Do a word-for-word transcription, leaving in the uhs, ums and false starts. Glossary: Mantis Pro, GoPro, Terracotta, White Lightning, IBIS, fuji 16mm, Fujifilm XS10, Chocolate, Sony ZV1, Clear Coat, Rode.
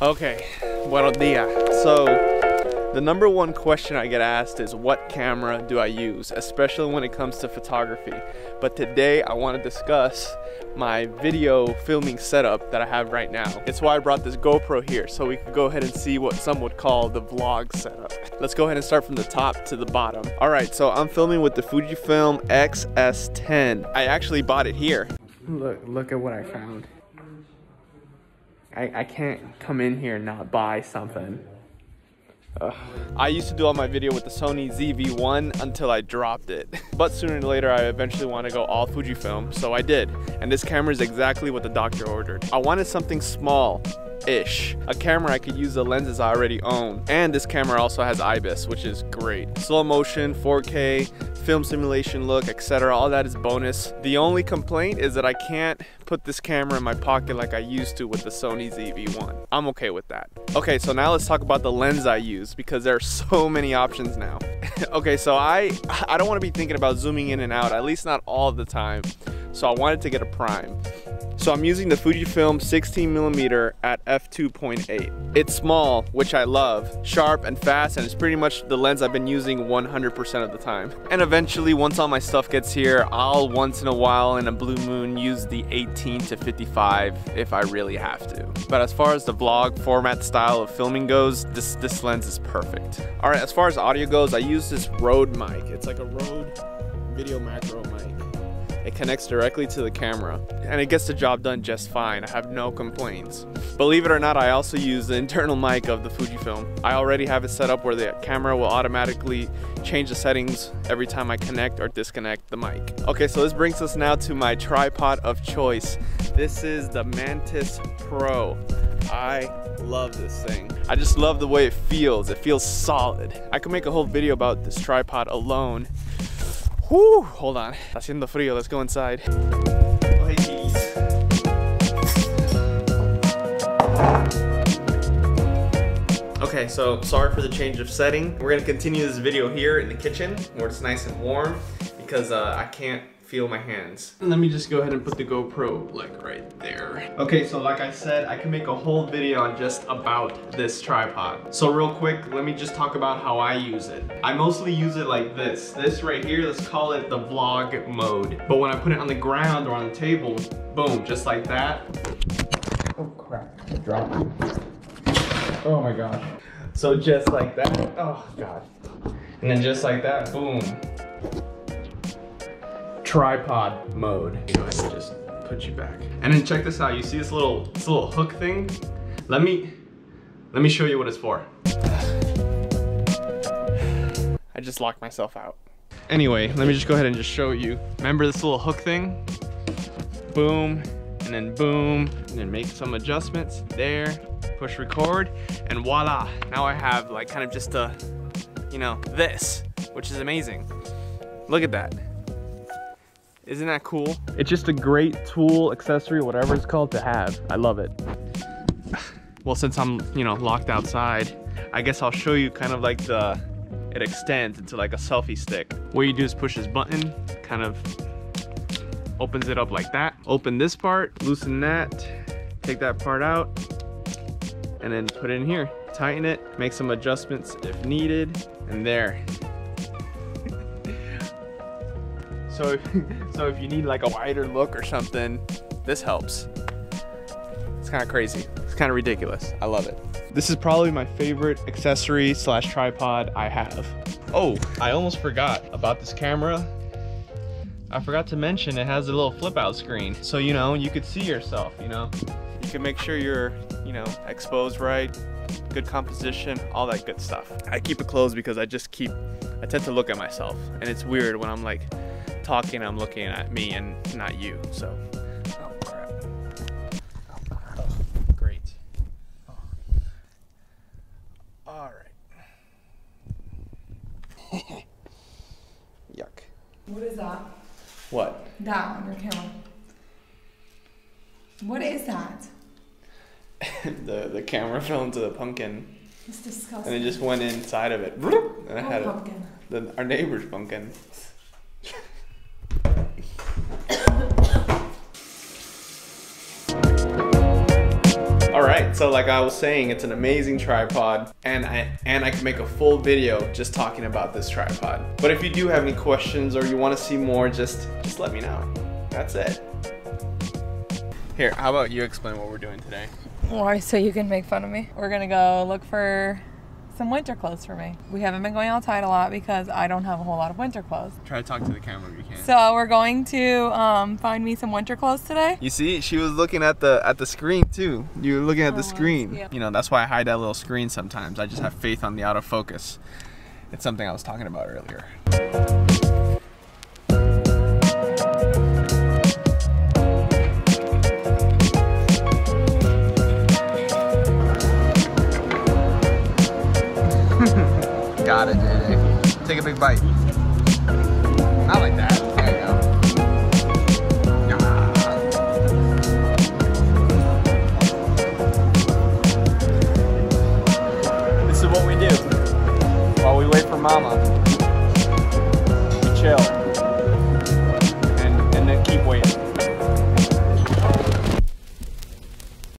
Okay, buenos dias. So the number one question I get asked is, what camera do I use, especially when it comes to photography? But today I want to discuss my video filming setup that I have right now. It's why I brought this GoPro here, so we could go ahead and see what some would call the vlog setup. Let's go ahead and start from the top to the bottom. All right, so I'm filming with the Fujifilm X S ten. I actually bought it here. Look, look at what I found. I, I can't come in here and not buy something. Ugh. I used to do all my video with the Sony Z V one until I dropped it. But sooner or later, I eventually want to go all Fujifilm, so I did. And this camera is exactly what the doctor ordered. I wanted something small-ish. A camera I could use the lenses I already own. And this camera also has I B I S, which is great. Slow motion, four K, film simulation look, et cetera. All that is bonus. The only complaint is that I can't put this camera in my pocket like I used to with the Sony Z V one. I'm okay with that. Okay, so now let's talk about the lens I use, because there are so many options now. Okay, so I, I don't want to be thinking about zooming in and out, at least not all the time. So I wanted to get a prime. So I'm using the Fujifilm sixteen millimeter at f two point eight. It's small, which I love, sharp and fast, and it's pretty much the lens I've been using one hundred percent of the time. And eventually, once all my stuff gets here, I'll once in a while in a blue moon use the eighteen to fifty-five if I really have to. But as far as the vlog format style of filming goes, this, this lens is perfect. All right, as far as audio goes, I use this Rode mic. It's like a Rode video macro mic. It connects directly to the camera and it gets the job done just fine. I have no complaints. Believe it or not, I also use the internal mic of the Fujifilm. I already have it set up where the camera will automatically change the settings every time I connect or disconnect the mic. Okay, so this brings us now to my tripod of choice. This is the Mantis Pro. I love this thing. I just love the way it feels. It feels solid. I could make a whole video about this tripod alone. Whew, hold on, it's haciendo frío, let's go inside. Oh, geez. Okay, so sorry for the change of setting. We're gonna continue this video here in the kitchen where it's nice and warm, because uh, I can't feel my hands. And let me just go ahead and put the GoPro like right there. Okay, so like I said, I can make a whole video on just about this tripod. So real quick, let me just talk about how I use it. I mostly use it like this. This right here, let's call it the vlog mode. But when I put it on the ground or on the table, boom, just like that. Oh crap, I dropped it. Oh my gosh. So just like that, oh God. And then just like that, boom. Tripod mode. Go ahead and just put you back. And then check this out. You see this little this little hook thing? Let me let me show you what it's for. I just locked myself out. Anyway, let me just go ahead and just show you. Remember this little hook thing? Boom, and then boom, and then make some adjustments there. Push record, and voila! Now I have like kind of just a, you know, this, which is amazing. Look at that. Isn't that cool? It's just a great tool, accessory, whatever it's called, to have. I love it. Well, since I'm, you know, locked outside, I guess I'll show you kind of like the, it extends into like a selfie stick. What you do is push this button, kind of opens it up like that. Open this part, loosen that, take that part out, and then put it in here. Tighten it, make some adjustments if needed, and there. So if, so if you need like a wider look or something, this helps. It's kind of crazy. It's kind of ridiculous. I love it. This is probably my favorite accessory slash tripod I have. Oh, I almost forgot about this camera. I forgot to mention it has a little flip out screen. So, you know, you could see yourself, you know. You can make sure you're, you know, exposed right, good composition, all that good stuff. I keep it closed because I just keep, I tend to look at myself. And it's weird when I'm like, talking, I'm looking at me and not you, so. Oh, crap. Oh, great. Oh. All right. Yuck. What is that? What? That on your camera. What is that? the the camera fell into the pumpkin. It's disgusting. And it just went inside of it. And I had oh, pumpkin. A, the, our neighbor's pumpkin. All right, so like I was saying, it's an amazing tripod, and I, and I can make a full video just talking about this tripod. But if you do have any questions or you want to see more, just, just let me know. That's it. Here, how about you explain what we're doing today? Why, so you can make fun of me? We're gonna go look for some winter clothes for me. We haven't been going outside a lot because I don't have a whole lot of winter clothes. Try to talk to the camera if you can. So we're going to um, find me some winter clothes today. You see, she was looking at the at the screen too. You were looking at the screen. Yeah. You know, that's why I hide that little screen sometimes. I just have faith on the autofocus. It's something I was talking about earlier. Got it, J J. Take a big bite. Not like that. There you go. Ah. This is what we do while we wait for Mama. We chill.